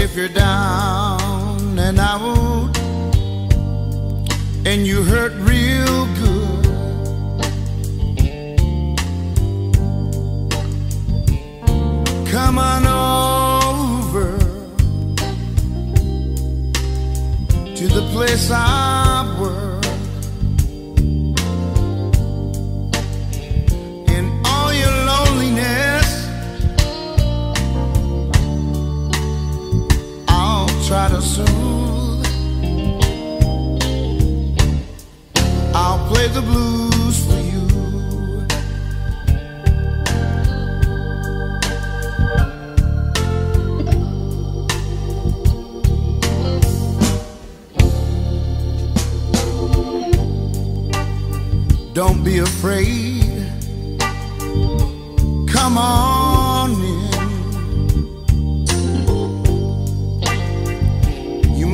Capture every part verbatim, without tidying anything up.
If you're down and out and you hurt real good, come on over to the place I work, in all your loneliness try to soothe. I'll play the blues for you. Don't be afraid. Come on in.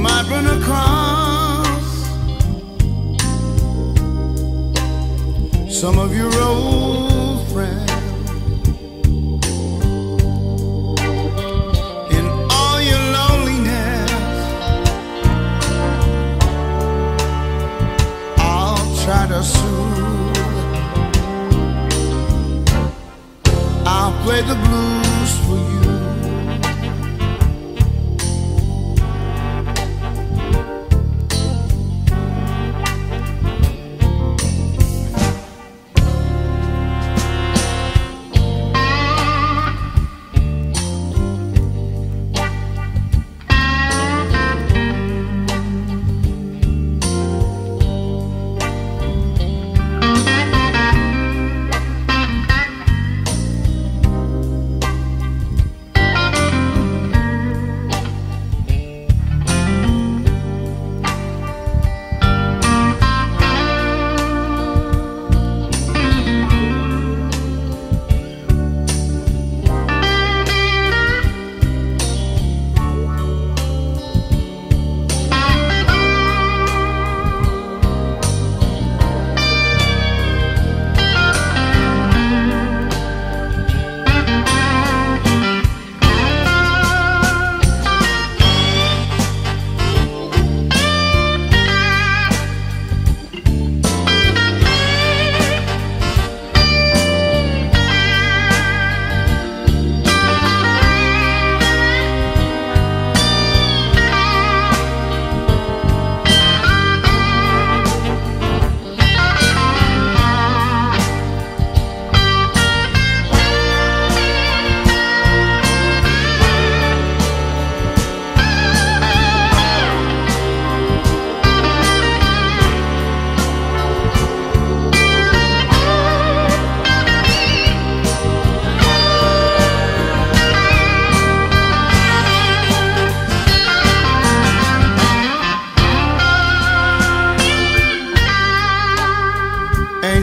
Might run across some of your old friends, in all your loneliness I'll try to soothe. I'll play the blues for you.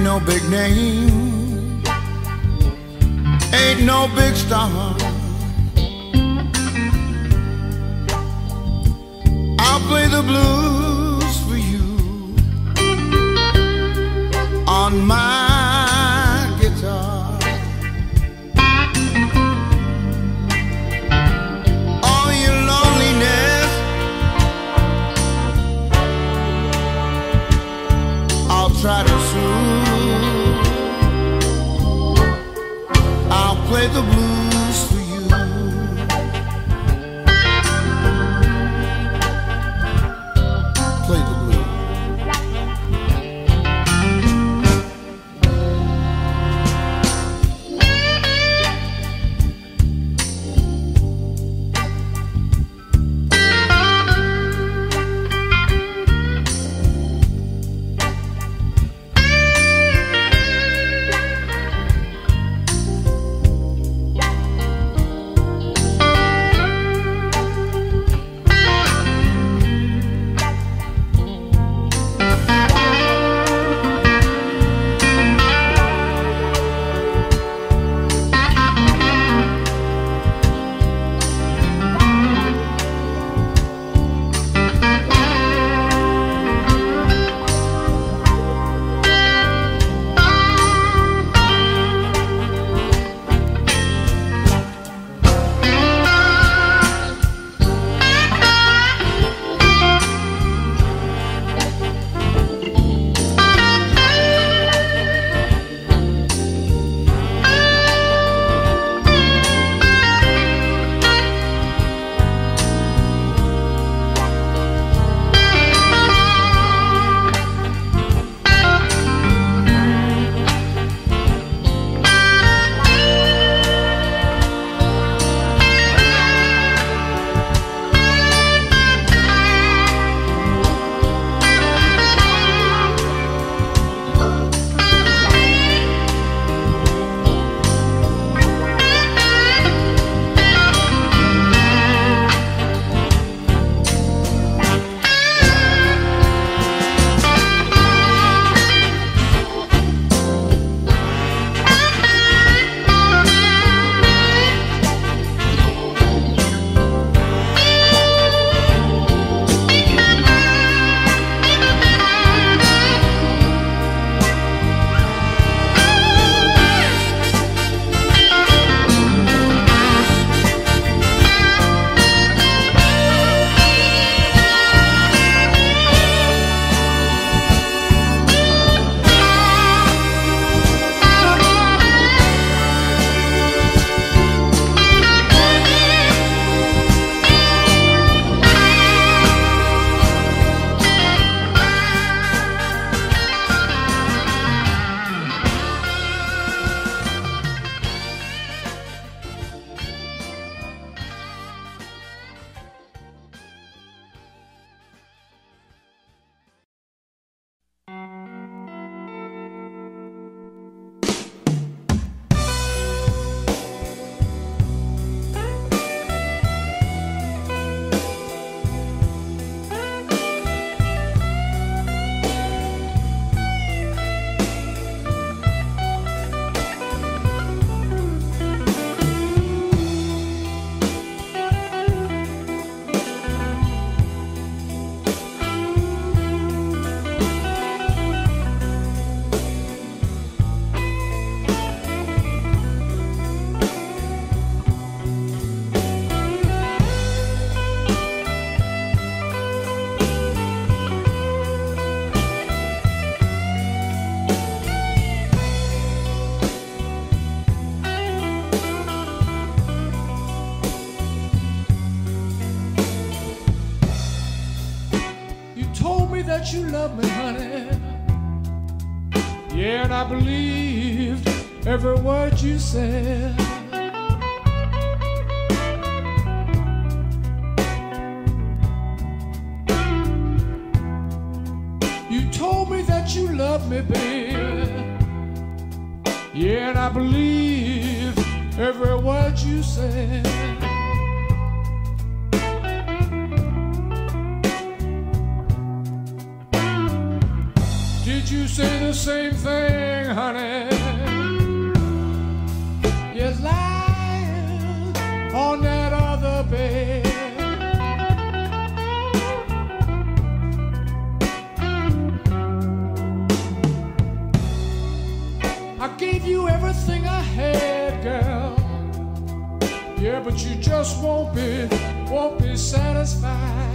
No big name, ain't no big star. I'll play the blues for you on my guitar. All your loneliness I'll try to soothe. Play the blues for you. Play the blues. that you love me, honey. Yeah, and I believed every word you said. You told me that you love me, babe. Yeah, and I believed every word you said. Did you say the same thing, honey? Yes, lying on that other bed. I gave you everything I had, girl. Yeah, but you just won't be, won't be satisfied.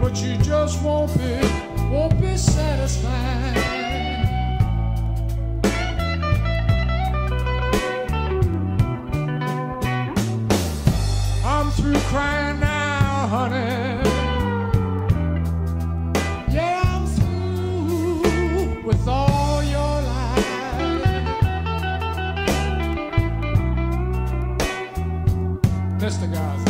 But you just won't be, won't be satisfied. I'm through crying now, honey. Yeah, I'm through with all your lies. Mister Garza.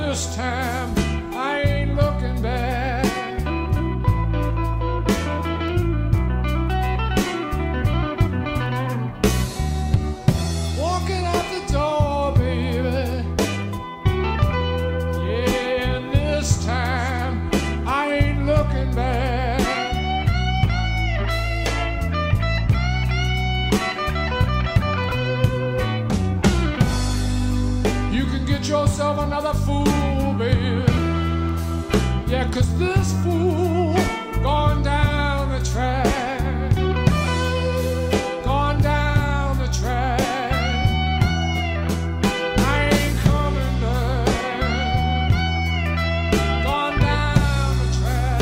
This time I ain't looking back. Walking out the door, baby. Yeah, and this time I ain't looking back. You can get yourself another fool, baby. Yeah, 'cause this fool gone down the track, gone down the track. I ain't coming back, gone down the track.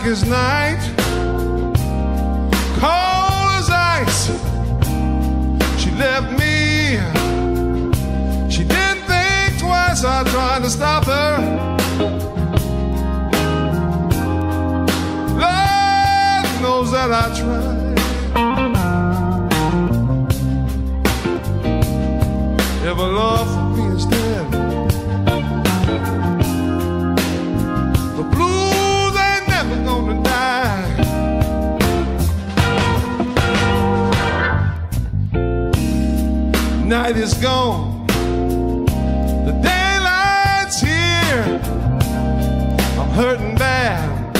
black as night, cold as ice. She left me. She didn't think twice. I tried to stop her. Lord knows that I tried. If a love for me is dead, the blues ain't never gonna die. Night is gone, the daylight's here. I'm hurting bad,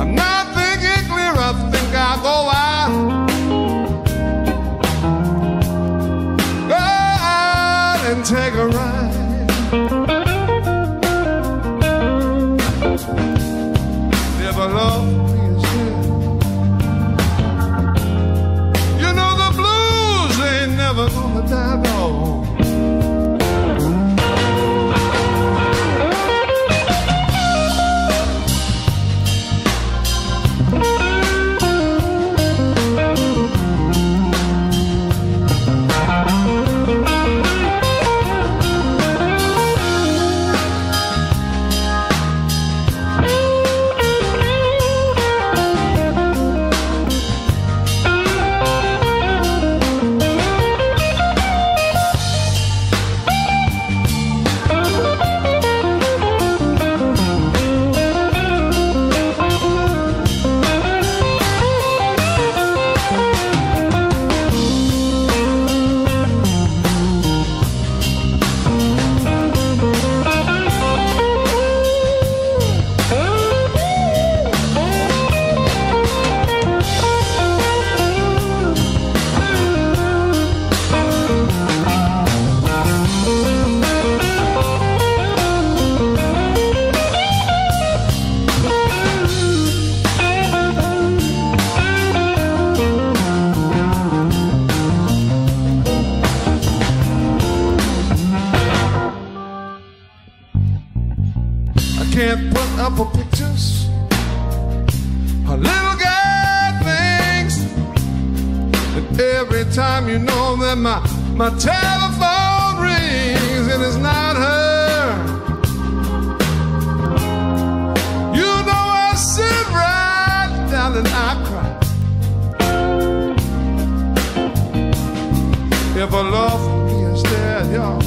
I'm not thinking clear. I think I'll go out. Take a ride. Never love me as yet. You know the blues ain't never gonna die, no. Can't put up her pictures, her little girl things. And every time you know that my, my telephone rings, and it's not her. You know I sit right down and I cry. If a love for me is dead, y'all,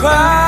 Cry.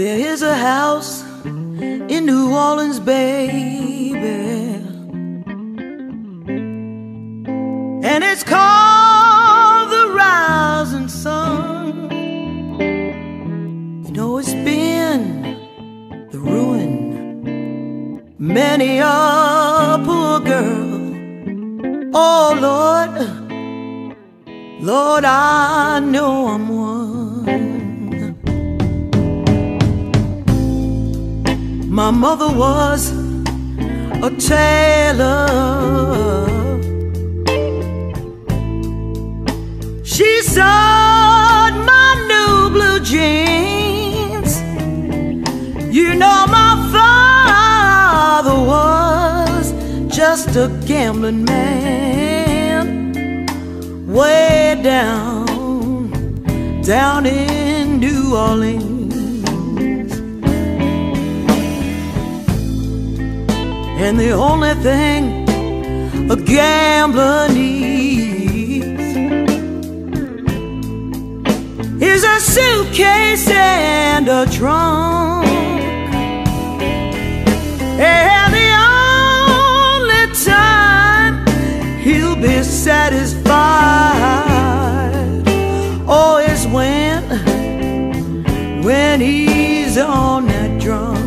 There is a house in New Orleans, baby, and it's called the Rising Sun. You know it's been the ruin many a poor girl. Oh Lord, Lord, I know I'm one. My mother was a tailor. She sewed my new blue jeans. You know my father was just a gambling man, way down, down in New Orleans. And the only thing a gambler needs is a suitcase and a trunk. And the only time he'll be satisfied, oh, is when, when he's on that drum.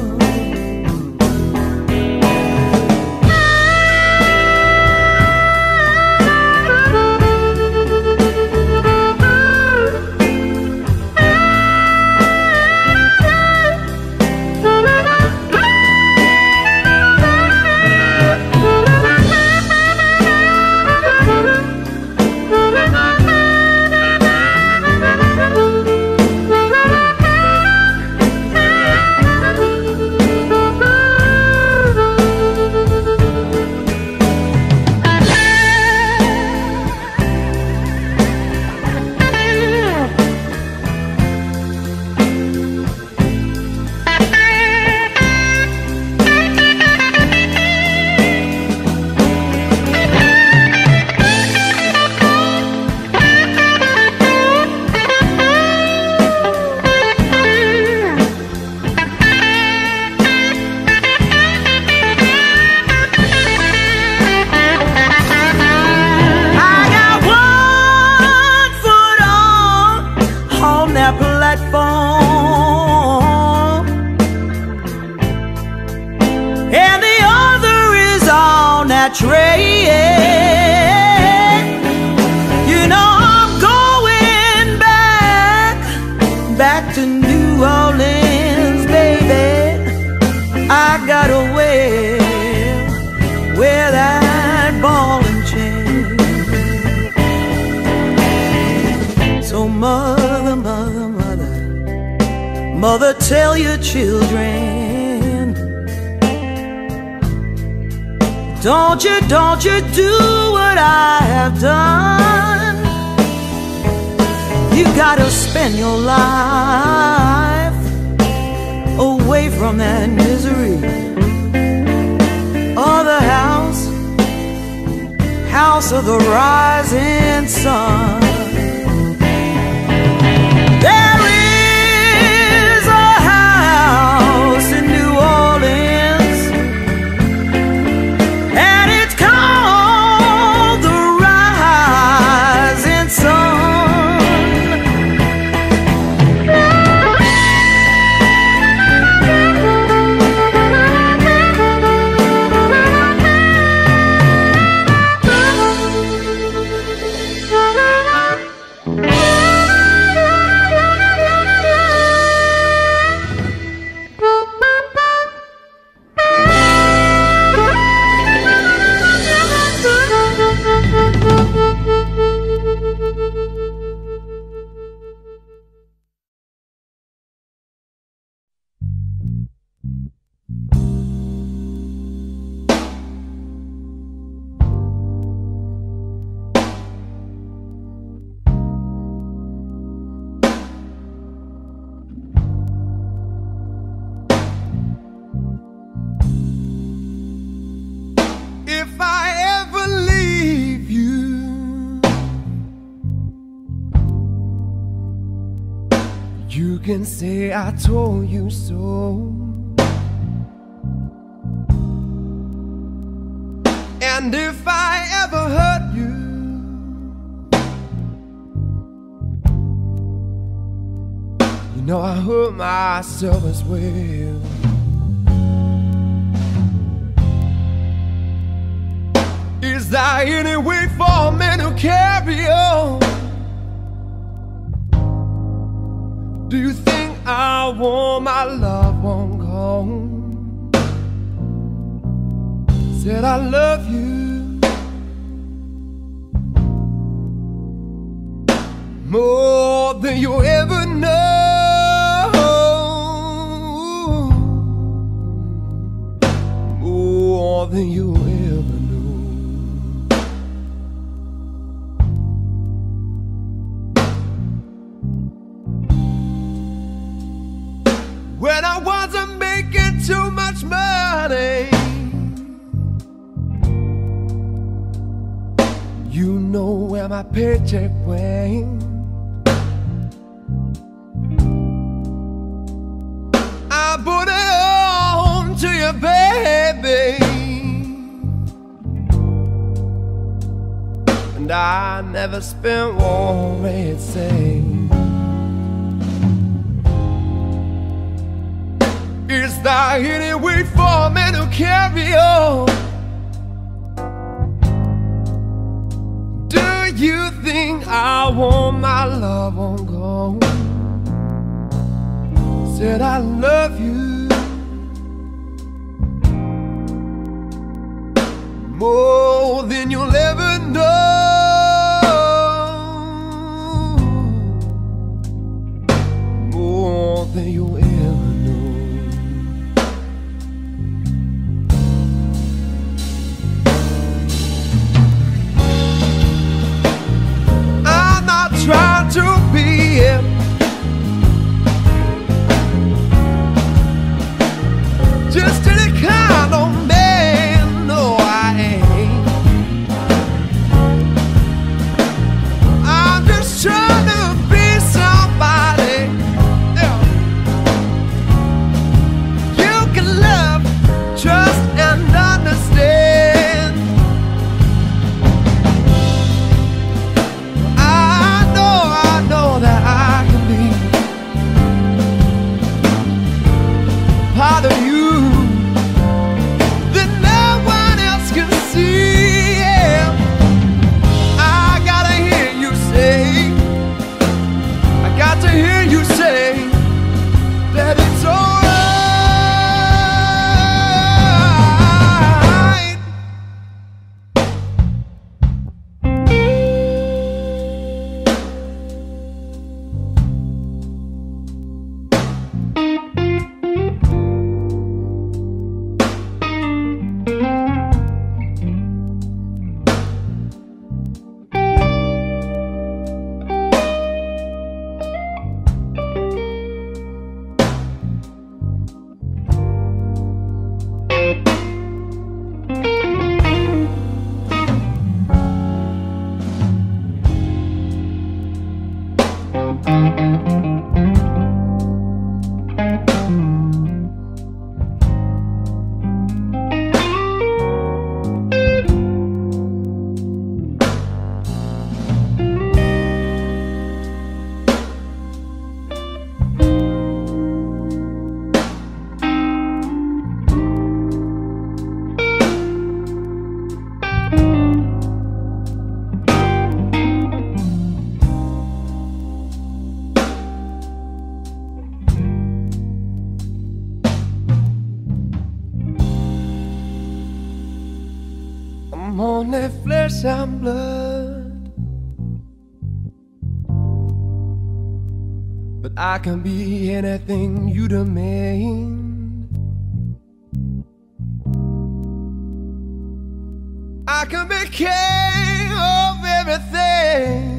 Mother, tell your children, don't you, don't you do what I have done. You gotta spend your life away from that misery. Oh, the house, house of the rising sun. You can say I told you so, and if I ever hurt you, you know I hurt myself as well. Is there any way for a man to carry on? Do you think I want my love won't go? Said I love you more than you ever know, more than you ever when I wasn't making too much money. You know where my paycheck went. I put it on to you, baby, and I never spent one red cent. Is there any way for a man to carry on? Do you think I want my love on gone? Said I love you more than you'll ever know, more than you'll ever know. To be it, just any kind of man, no I ain't. I'm just trying to be somebody, yeah. You can love, trust and understand. I'm only flesh and blood, but I can be anything you demand. can be king of everything.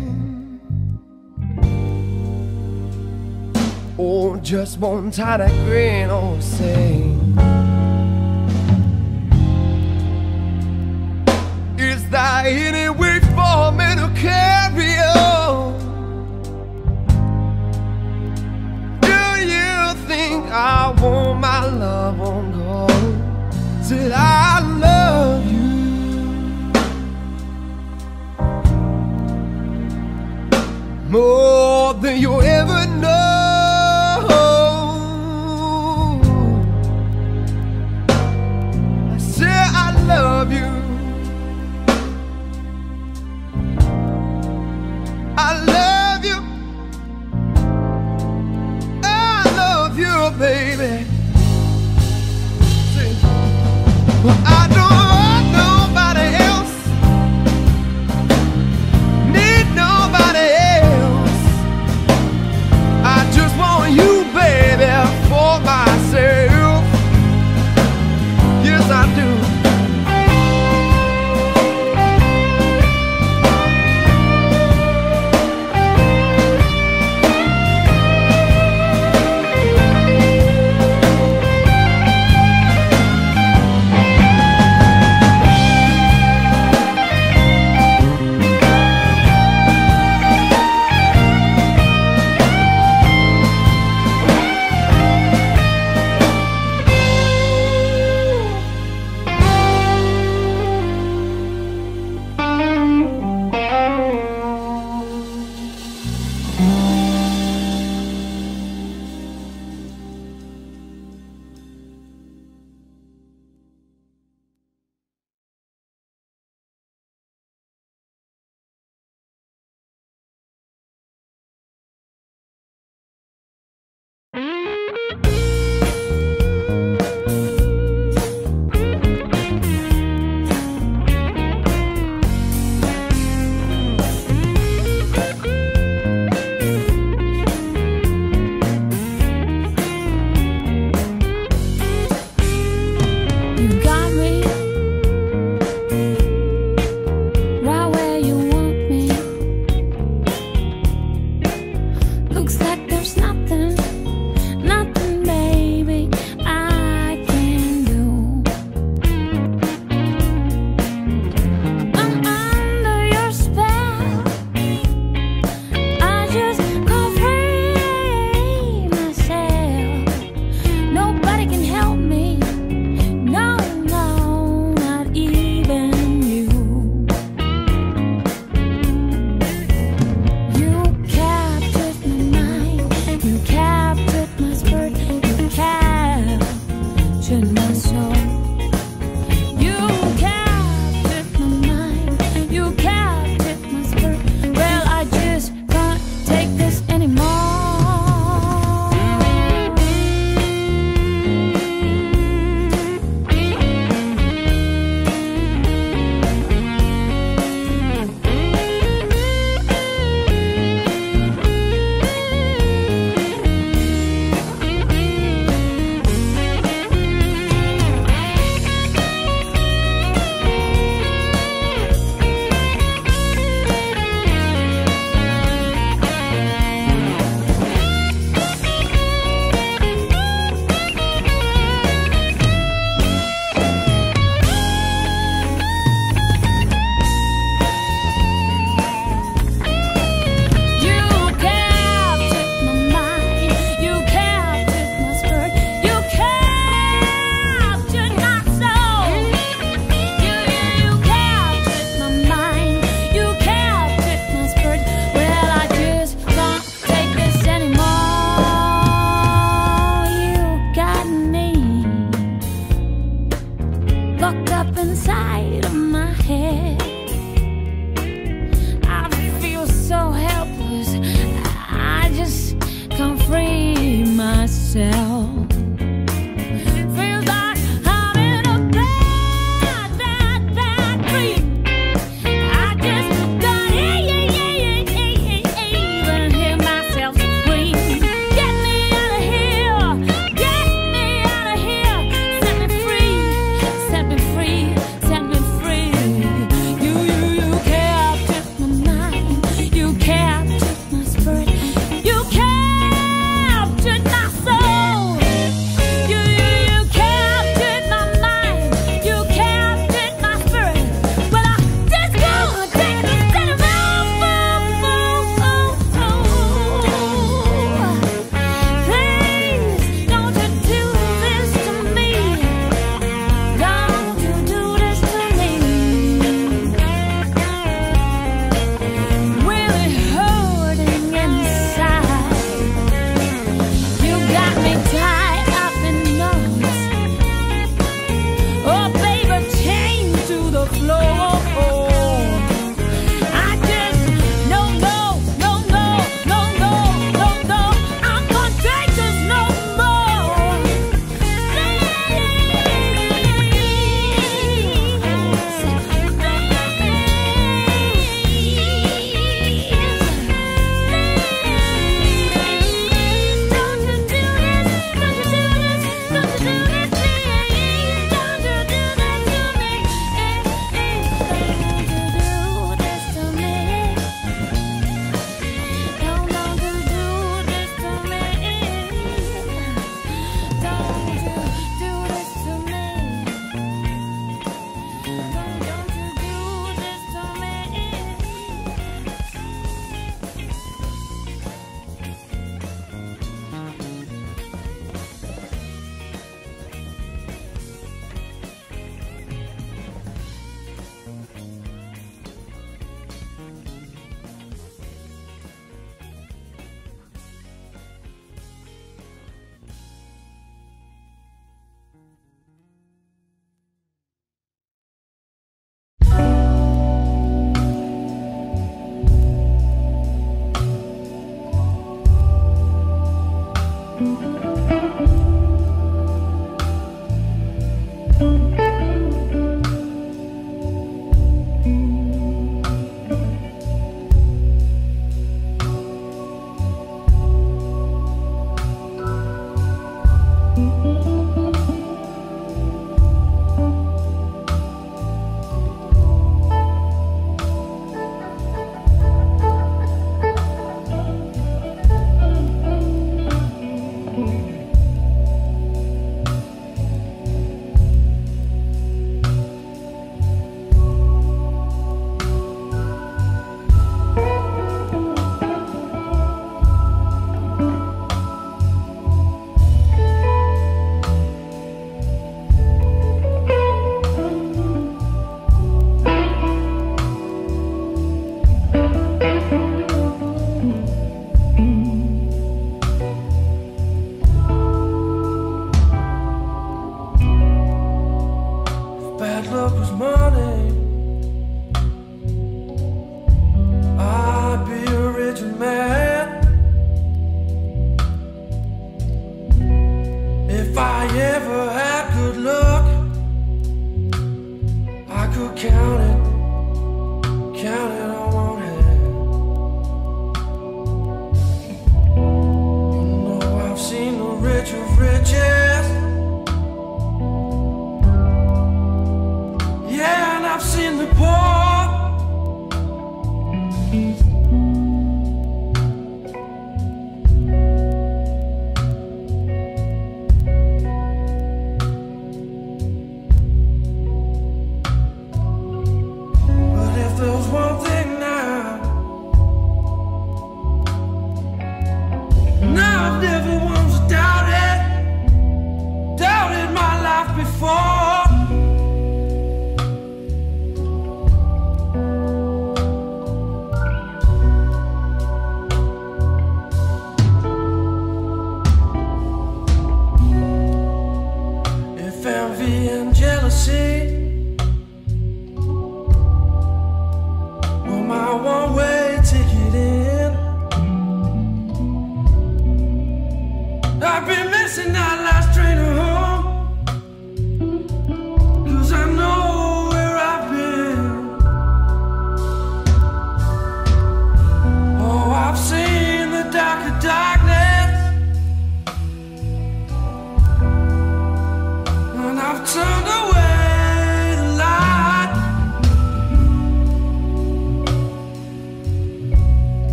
Oh, just one tiny grin or say, is there any way for me to carry on? Do you think I want my love on God till I love you? More than you ever know, I say I love you, I love you, I love you, baby. Say, well, I don't I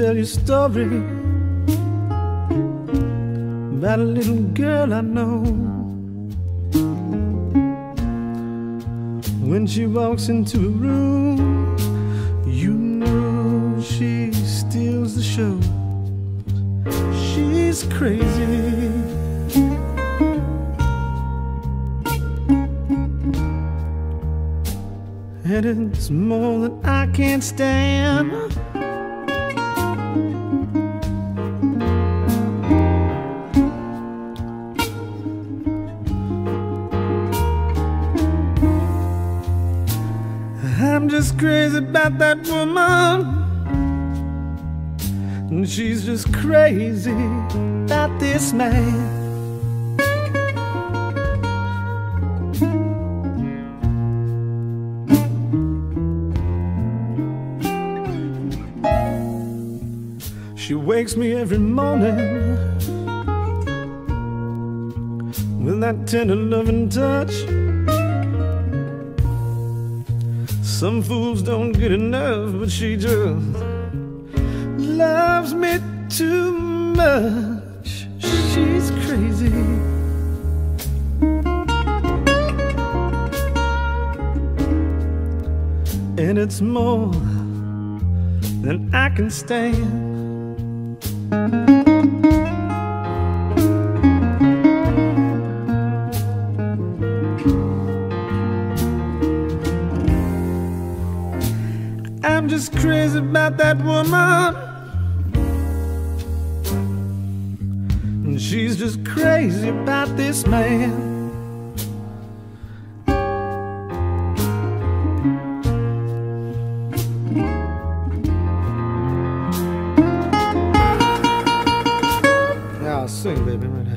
tell you a story about a little girl I know. When she walks into a room, you know she steals the show. She's crazy. And it's more than I can stand. I'm just crazy about that woman, and she's just crazy about this man. She wakes me every morning with that tender loving touch. Some fools don't get enough, but she just loves me too much. She's crazy. And it's more than I can stand. I'm just crazy about that woman, and she's just crazy about this man. Sing, baby, right now.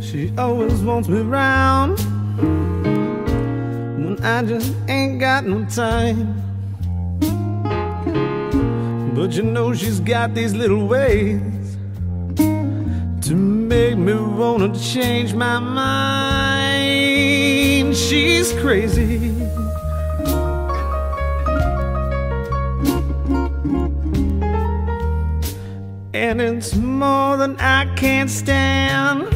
She always wants me round when I just ain't got no time. But you know she's got these little ways to make me wanna change my mind. She's crazy. And it's more than I can stand.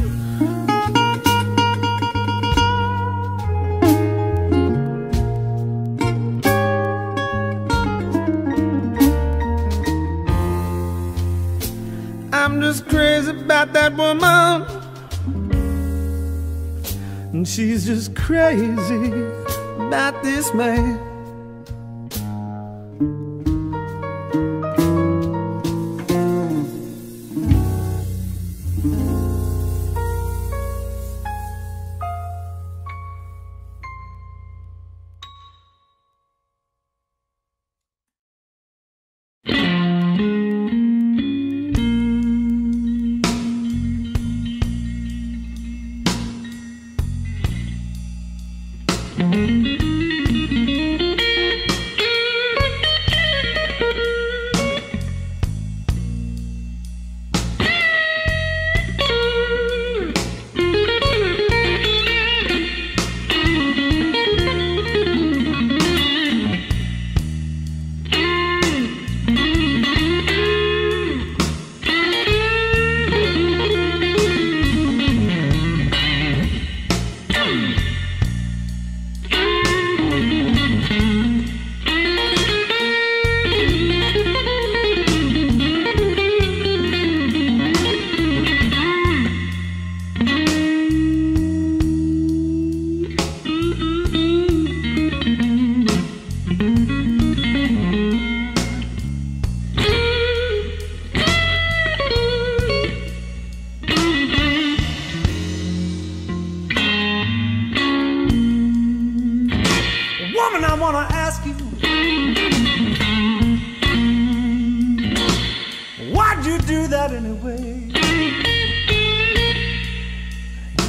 I'm just crazy about that woman, and she's just crazy about this man. Thank you. wanna ask you, why'd you do that anyway?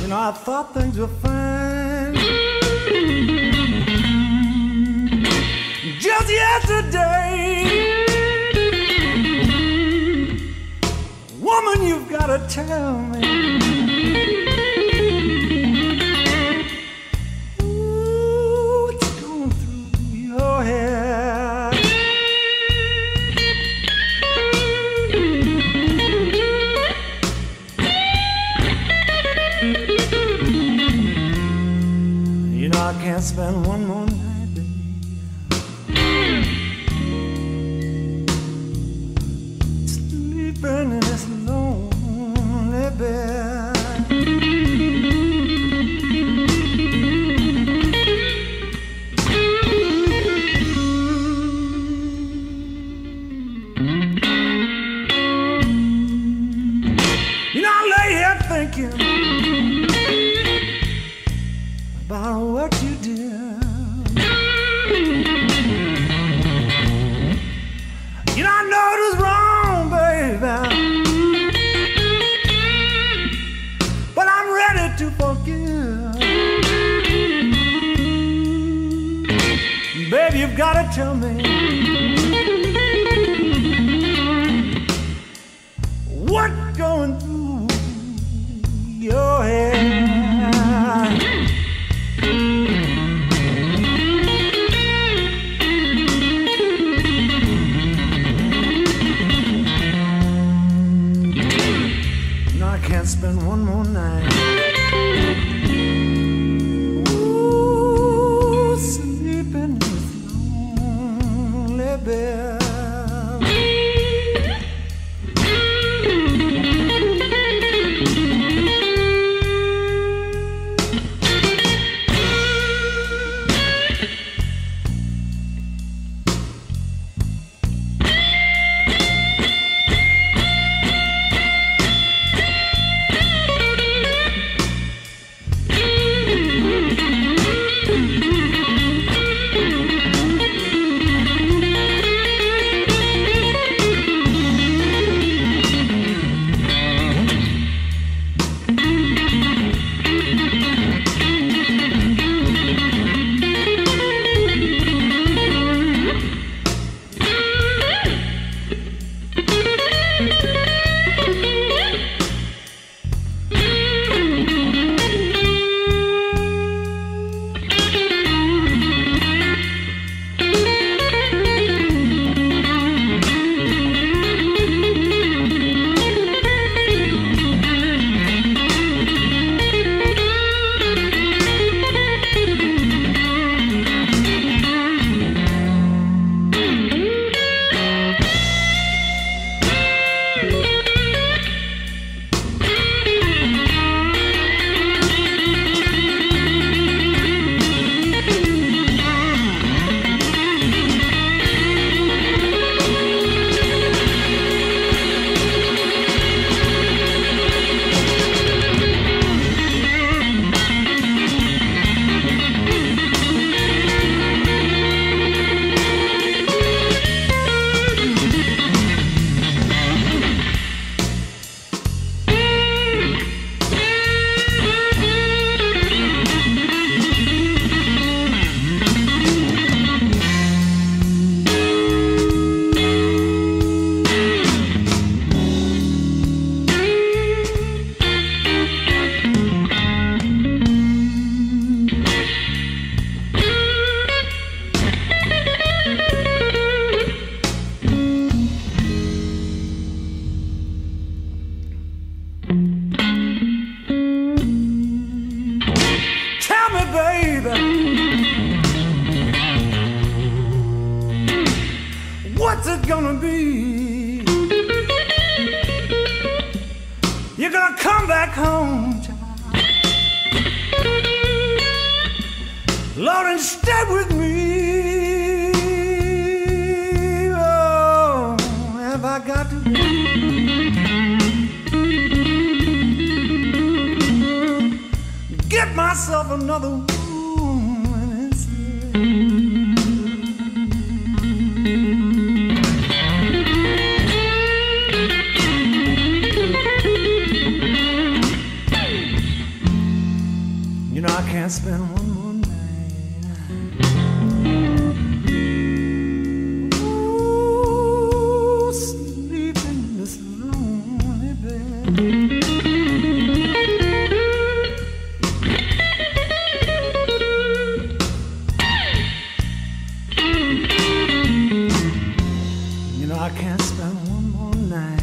You know, I thought things were fine. Just yesterday, woman, you've gotta tell me. I can't spend one more night, baby, sleeping in this lonely bed. You know, I lay here thinking about what you did. You know, I know it was wrong, baby, but I'm ready to forgive. Baby, you've got to tell me what's going through your head. I can't spend one more night, ooh, sleeping in this lonely bed. What's it gonna be? You're gonna come back home, child. Lord, and stay with me. Oh, have I got to get myself another woman instead? You know, I can't spend one more night,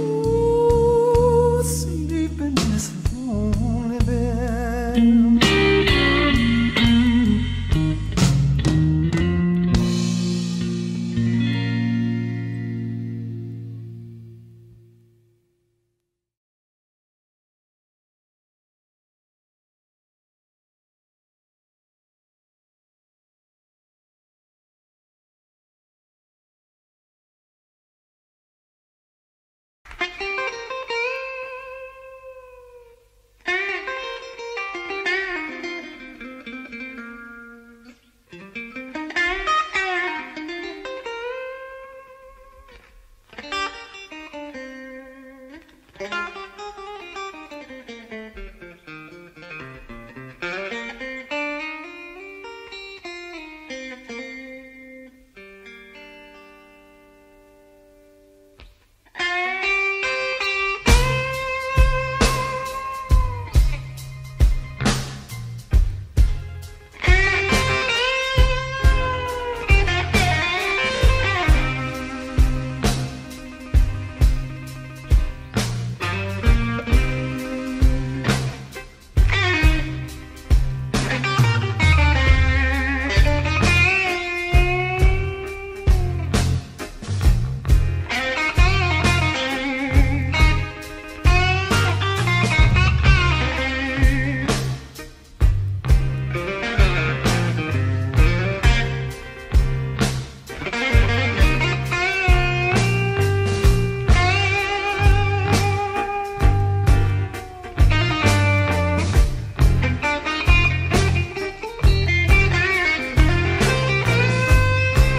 ooh, sleeping in this lonely bed.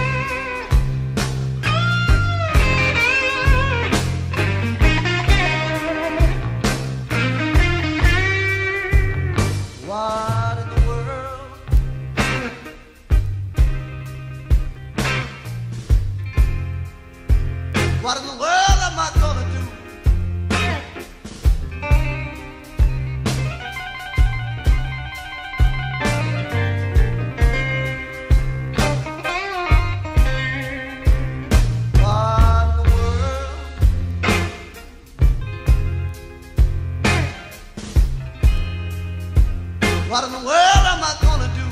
What in the world am I gonna do? What in the world? What in the world am I gonna do?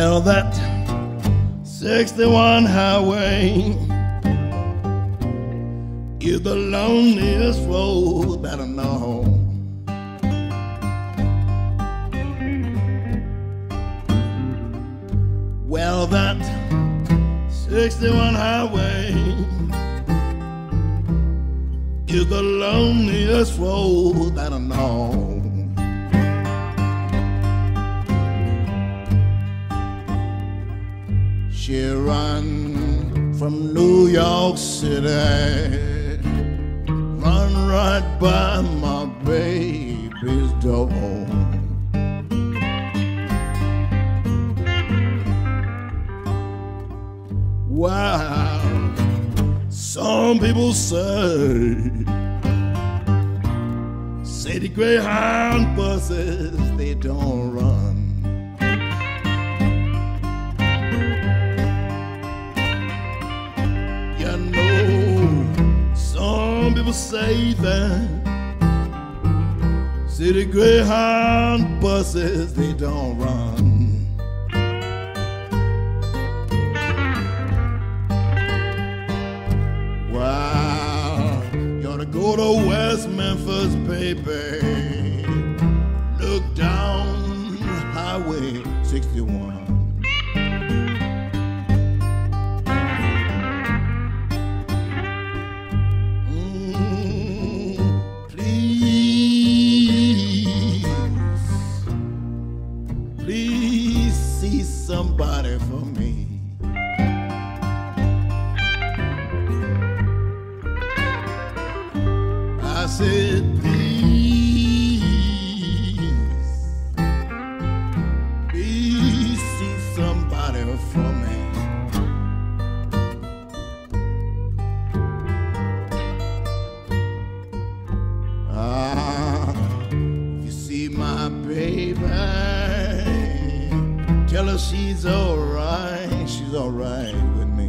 out of that sixty-one highway. You're the loneliest road that I know. Well, that sixty-one highway, you're the loneliest road that I know. She run from New York City, run right by my baby's door. Wow, some people say city Greyhound buses, they don't run. I know some people say that city Greyhound buses, they don't run. Wow, you ought to go to West Memphis, baby. Look down Highway sixty-one. Please see somebody for me. I said, please, please see somebody for me. Ah, if you see my baby, tell her she's alright, she's alright with me.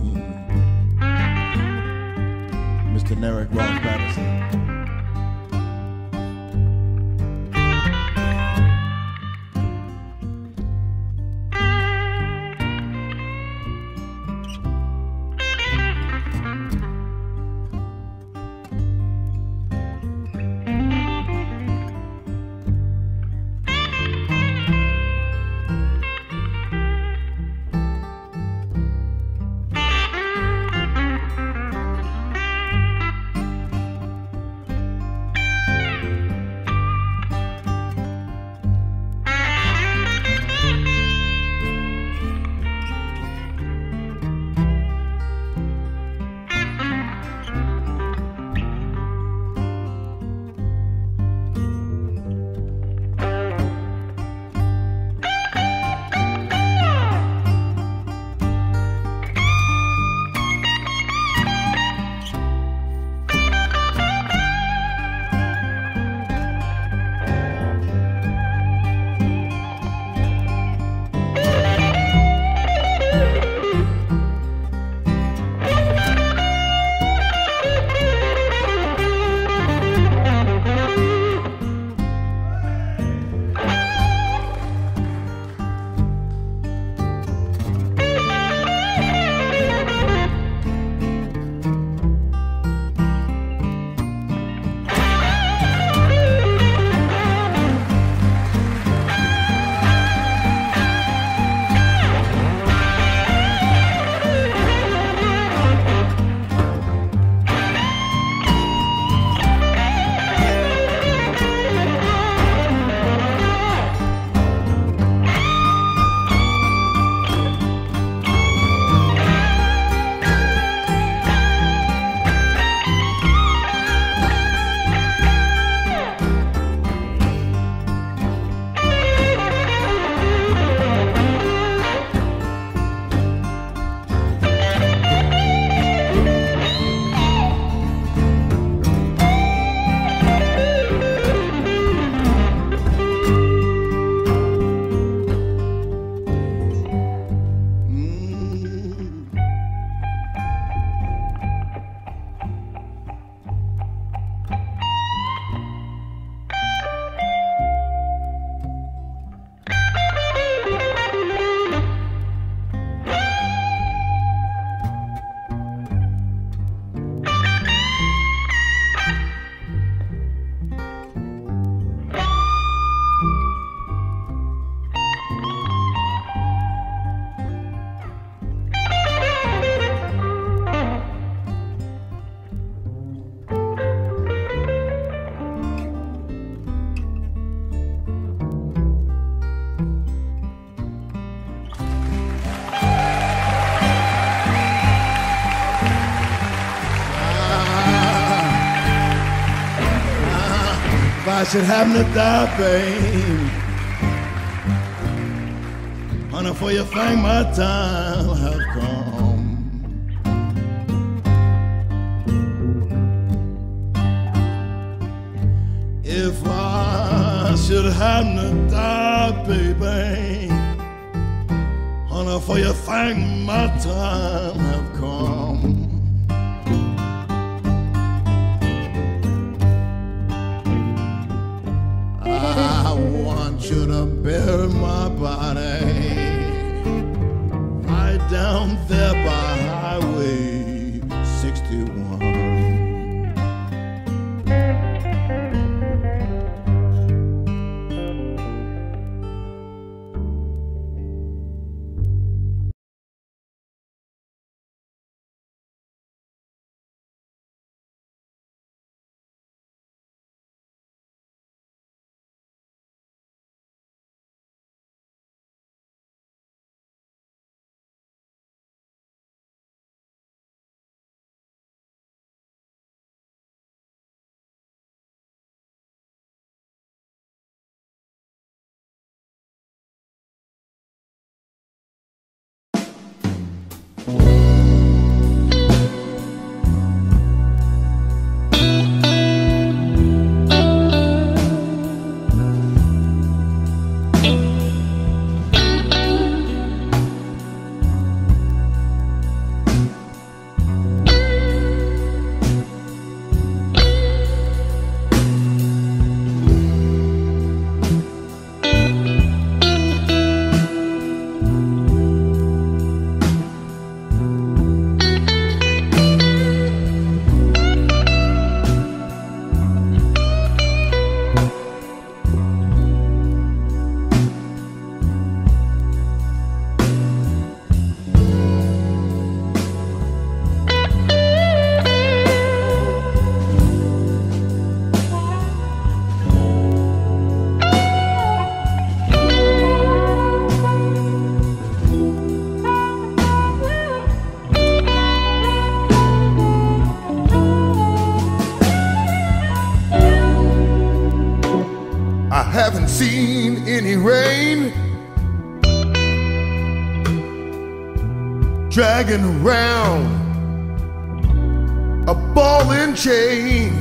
Mister Narek Ross Patterson. why should happen to die, babe? Honey, for you think my time have come. If I should happen to die, baby, honey, for you think my time have come. Should have buried my body right down there by Highway sixty-one. Seen any rain dragging around a ball and chain.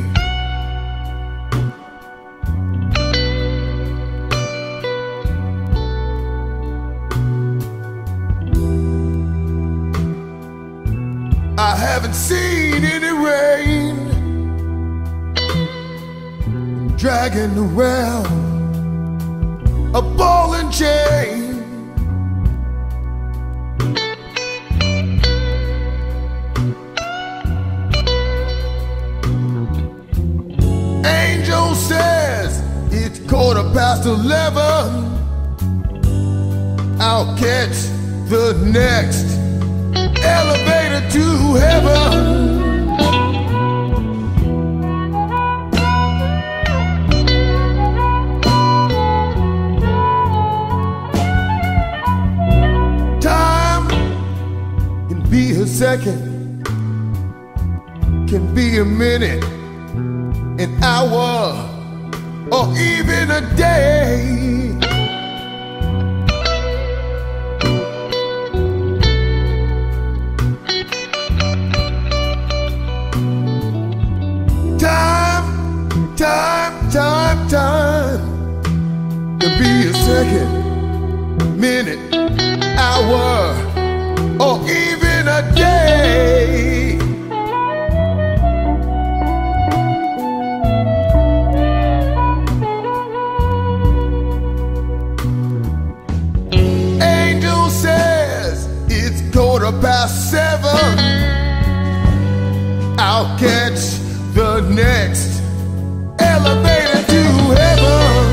I haven't seen any rain dragging around a ball and chain. Angel says it's quarter past eleven. I'll catch the next elevator to heaven. Second can be a minute, an hour, or even a day. Time, time, time, time can be a second, minute, hour, or even a day. Angel says it's quarter past seven. I'll catch the next elevator to heaven.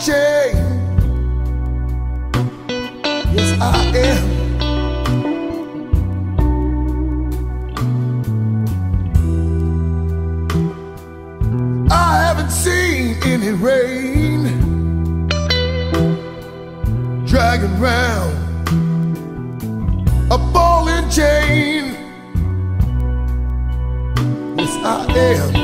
unchained. Yes, I am. I haven't seen any rain dragging round a ball and chain. Yes, I am.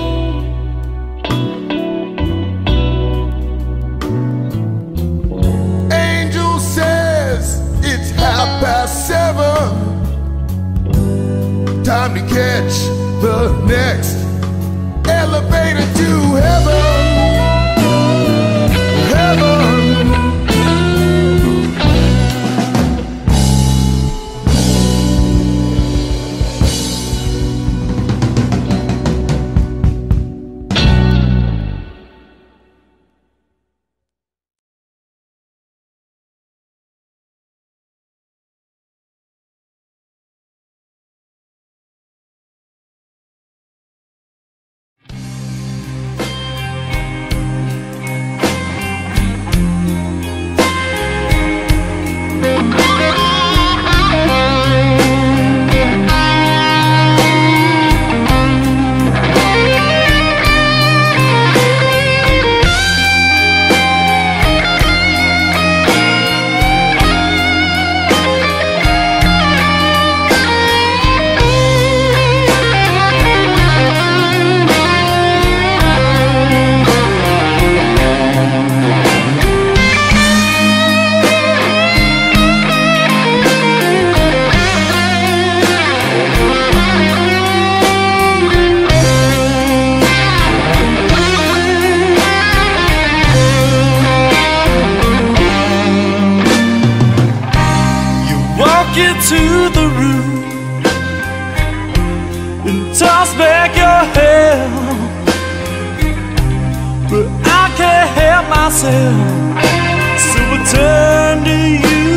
Time to catch the next elevator to heaven, heaven. To the room and toss back your hair, but I can't help myself, so I turn to you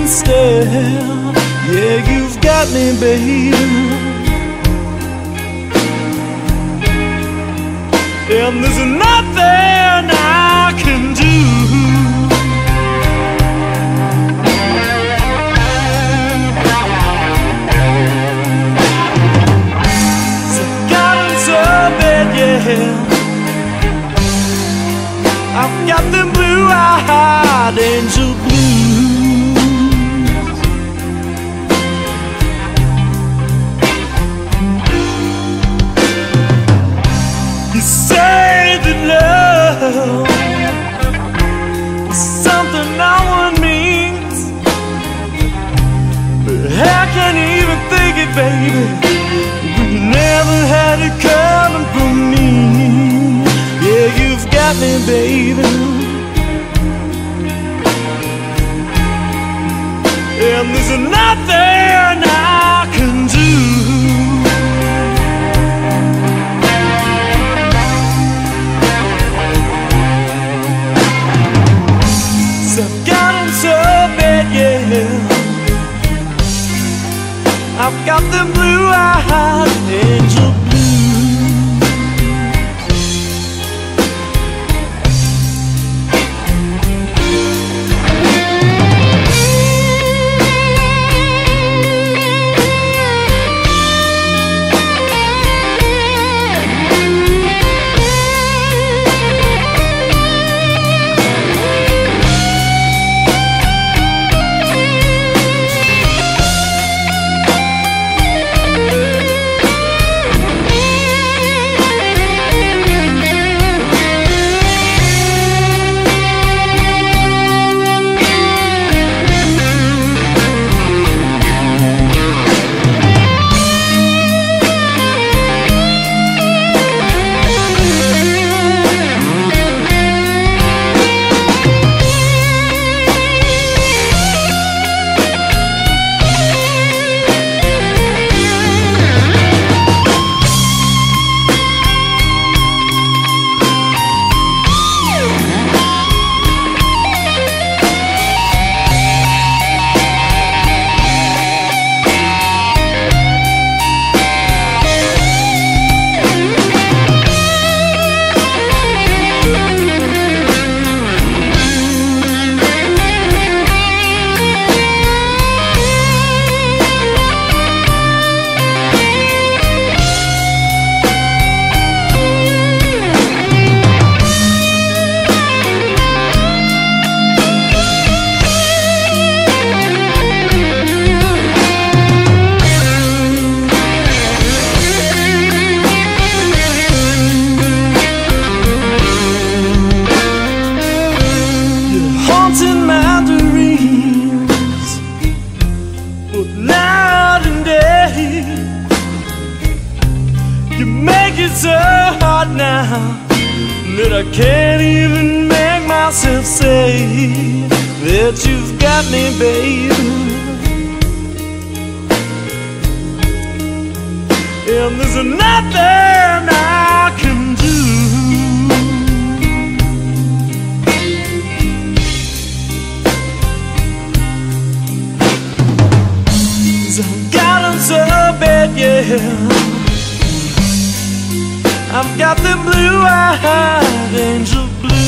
instead. Yeah, you've got me, baby, and there's nothing I can do. I've got them blue-eyed angel blues. You say that love is something no one means, but I can't even think it, baby. We never had it coming from me. Yeah, you've got me, baby, and there's nothing I can do. So I've gotten so bad, yeah, I've got them blue-eyed angel blues. that I can't even make myself say that you've got me, baby. And there's nothing I can do, 'cause I've got 'em so bad, yeah. I've got the blue-eyed angel blues.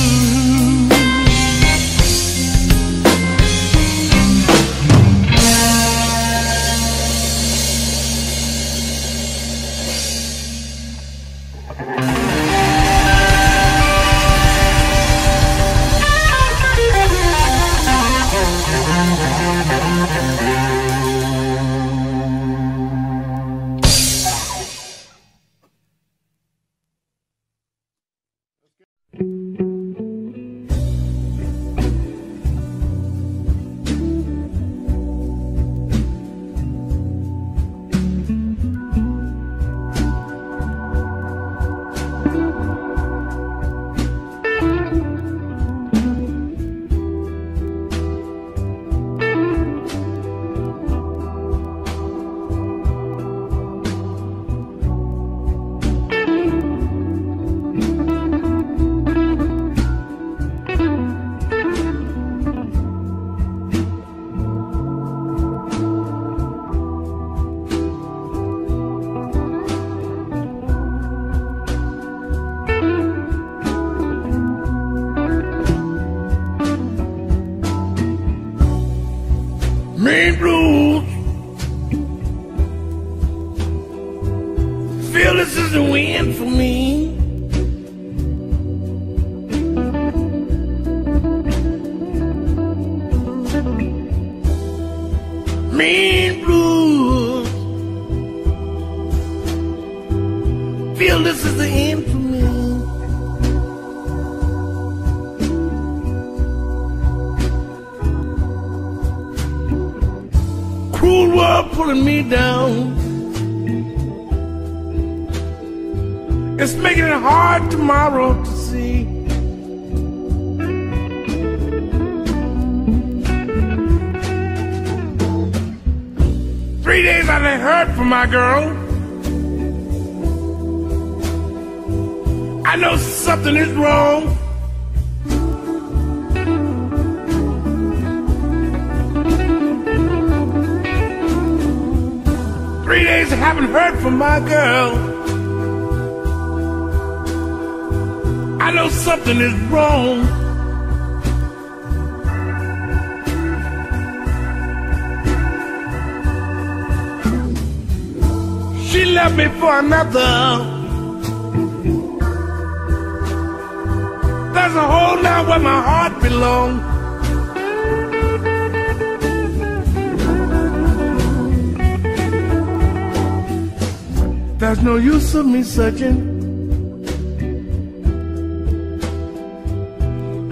Searching,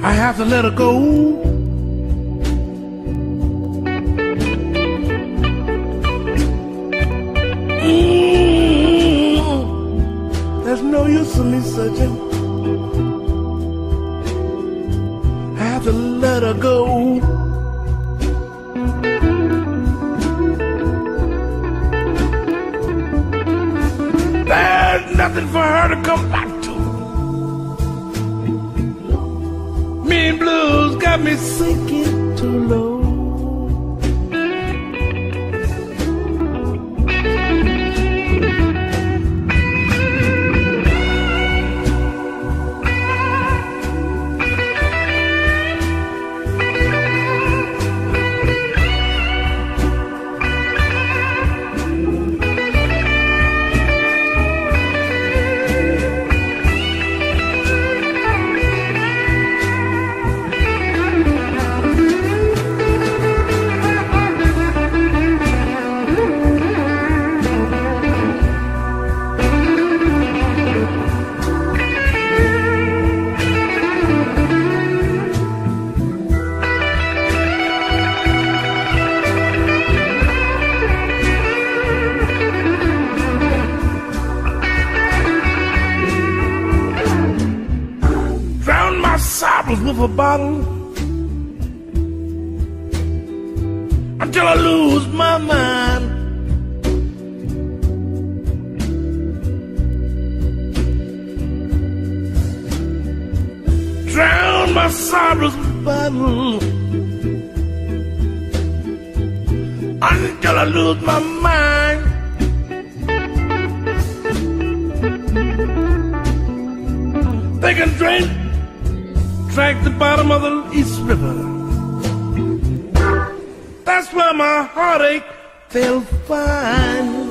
I have to let her go. Mm-hmm. There's no use in me searching, I have to let her go. Nothing for her to come back to. Me and blues got me sinking too low. of a bottle until I lose my mind. Drown my sorrows with a bottle until I lose my mind. They can drink, drag the bottom of the East River. That's where my heartache they'll find.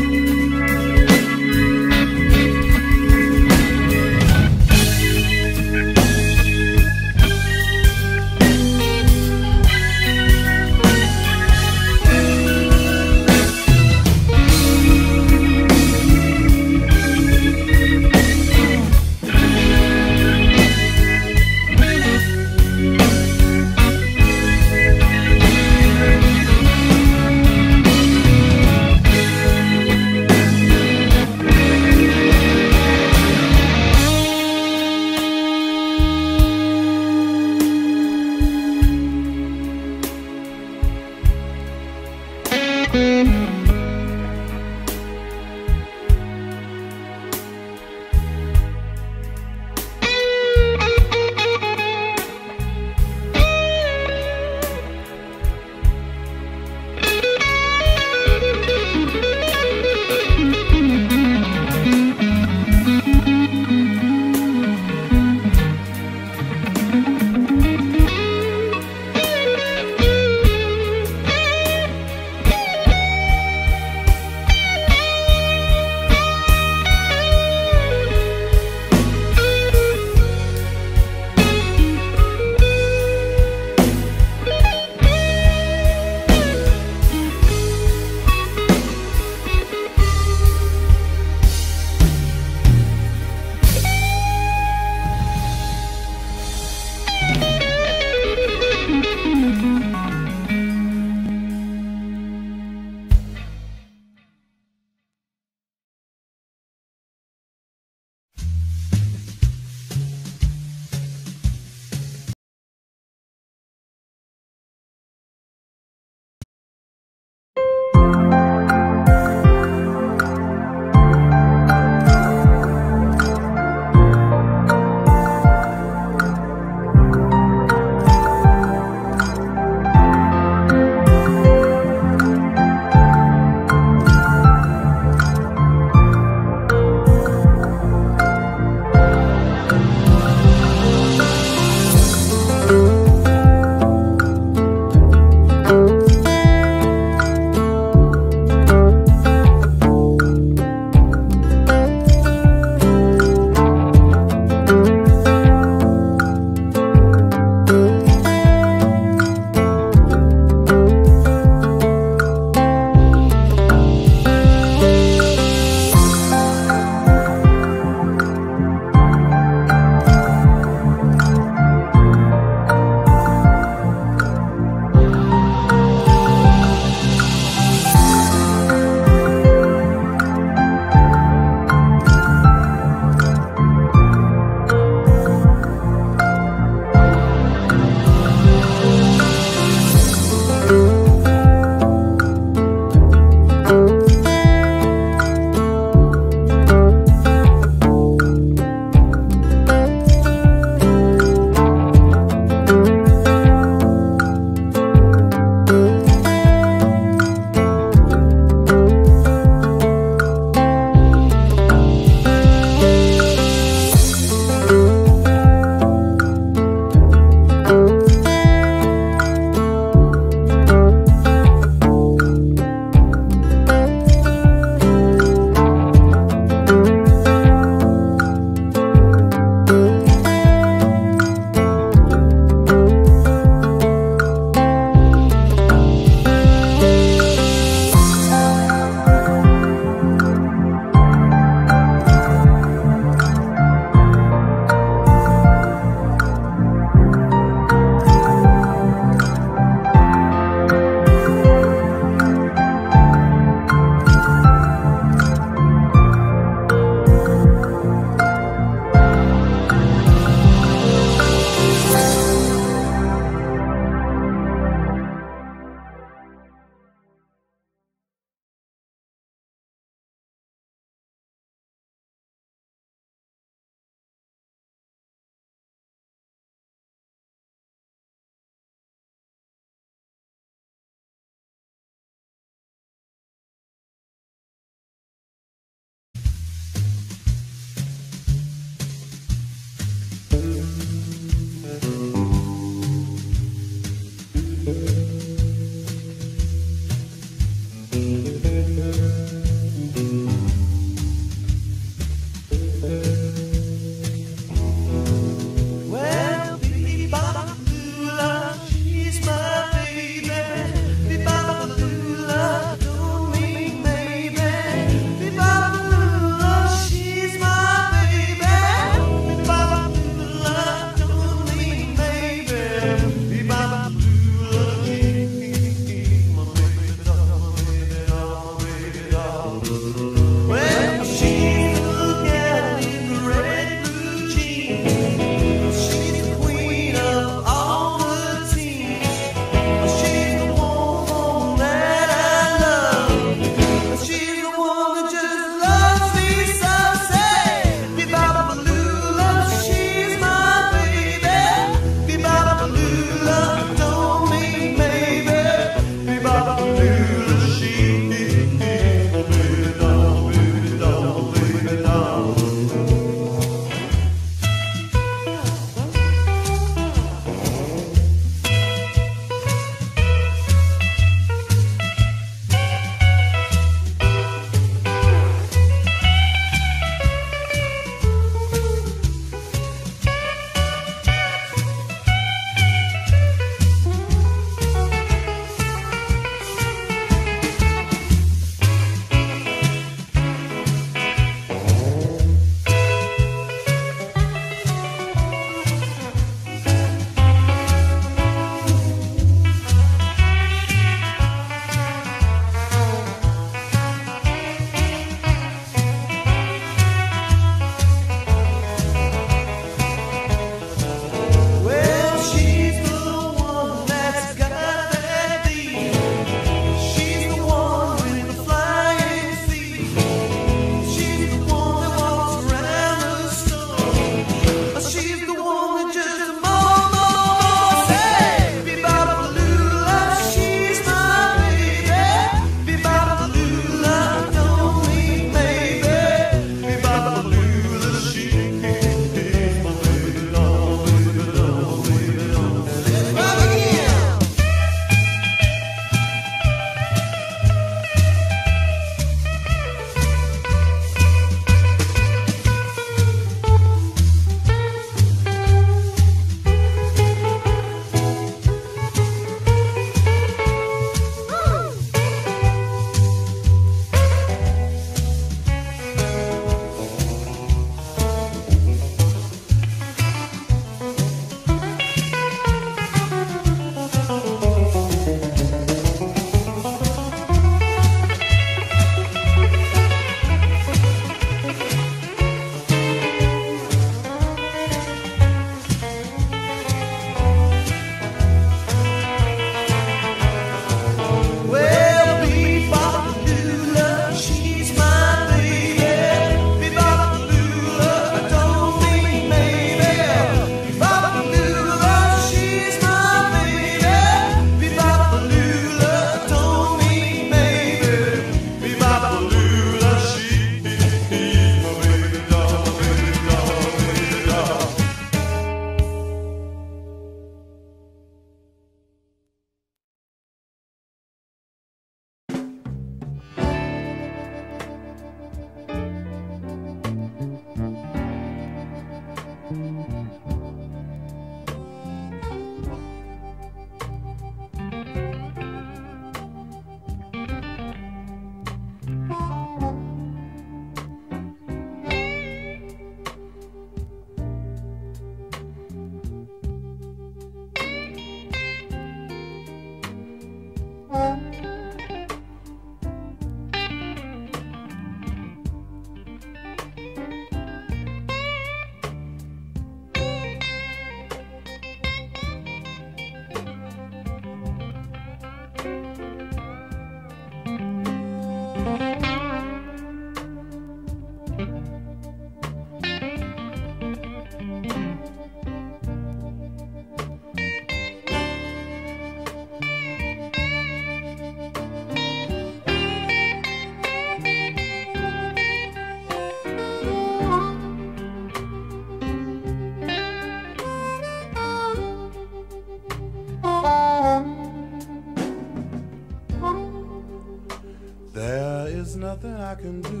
there's nothing I can do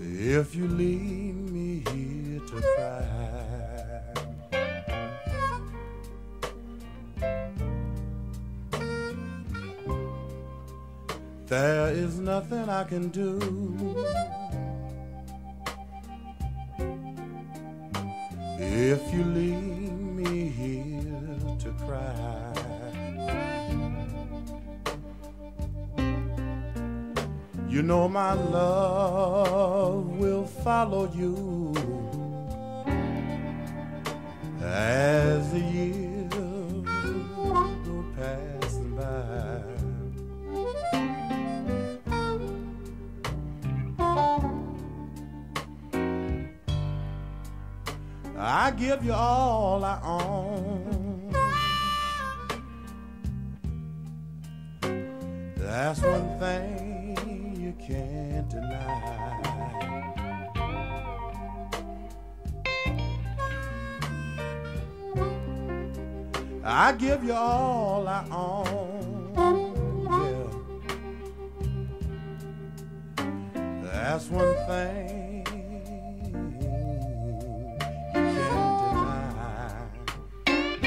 if you leave me here to cry. There is nothing I can do if you leave me here to cry. You know my love will follow you as the years go passing by. I give you all I own. That's one thing can't deny. I give you all I own, yeah. That's one thing you can't deny.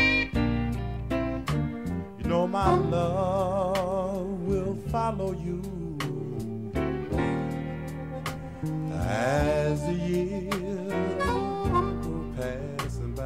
You know my love will follow you as the years go passing by.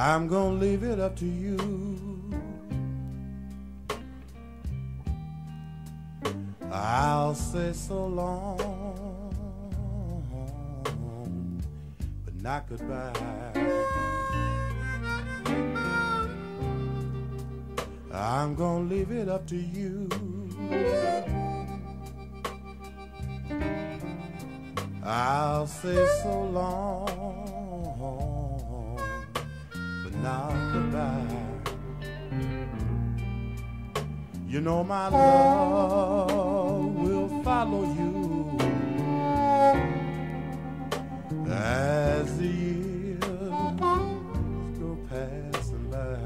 I'm gonna leave it up to you . I'll say so long but not goodbye . I'm gonna leave it up to you . I'll say so long now goodbye. You know my love will follow you as the years go passing by.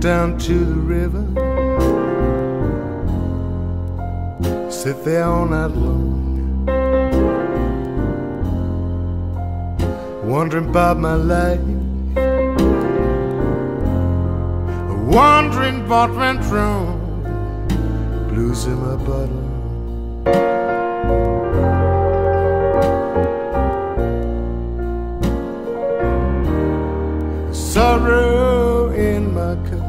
Down to the river, sit there all night long, wondering about my life, wondering what went wrong, blues in my bottle, sorrow in my cup.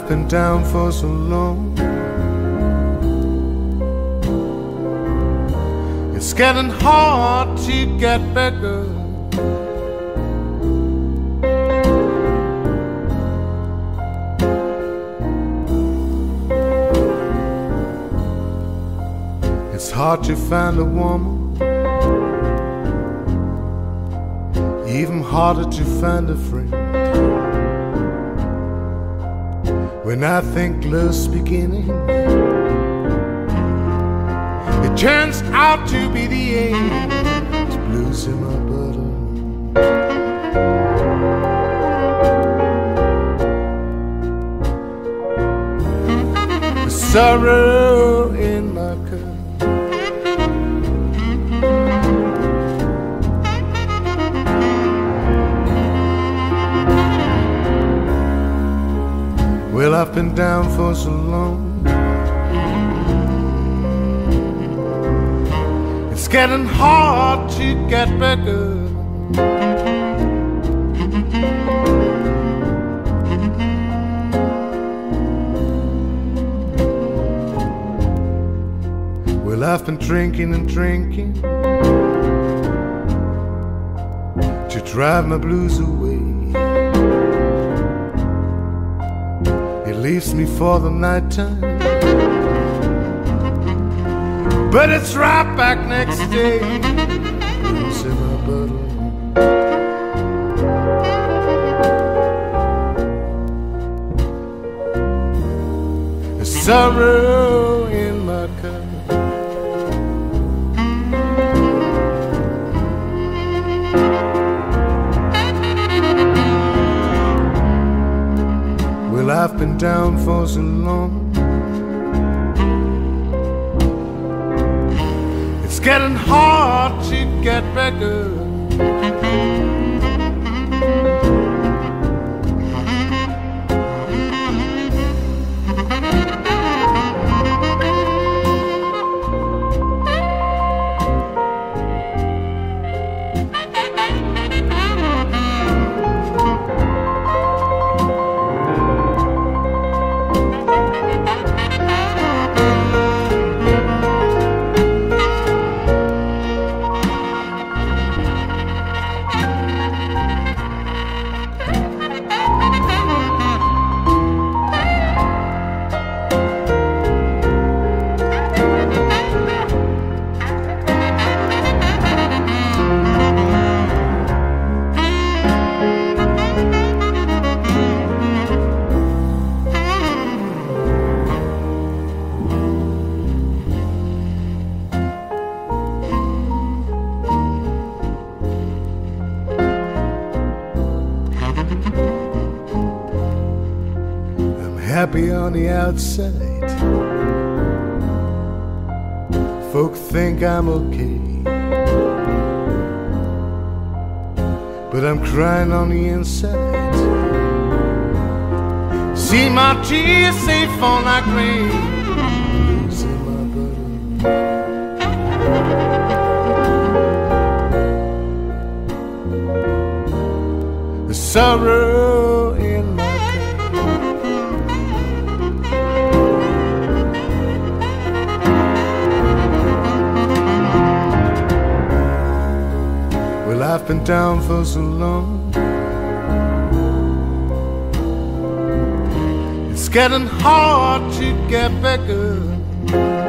I've been down for so long, it's getting hard to get better. It's hard to find a woman, even harder to find a friend. When I think love's beginning, it turns out to be the end. It's blues in my bottle, the sorrow in my cup. Well, I've been down for so long, it's getting hard to get better. Well, I've been drinking and drinking to drive my blues away. Leaves me for the night time, but it's right back next day. Blues in my bottle, the sorrow in my cup. I've been down for so long, it's getting hard to get better. Happy on the outside, folk think I'm okay, but I'm crying on the inside. See my tears safe on that grave. See my burden, the sorrow in my cup. Well, I've been down for so long, it's getting hard to get back up.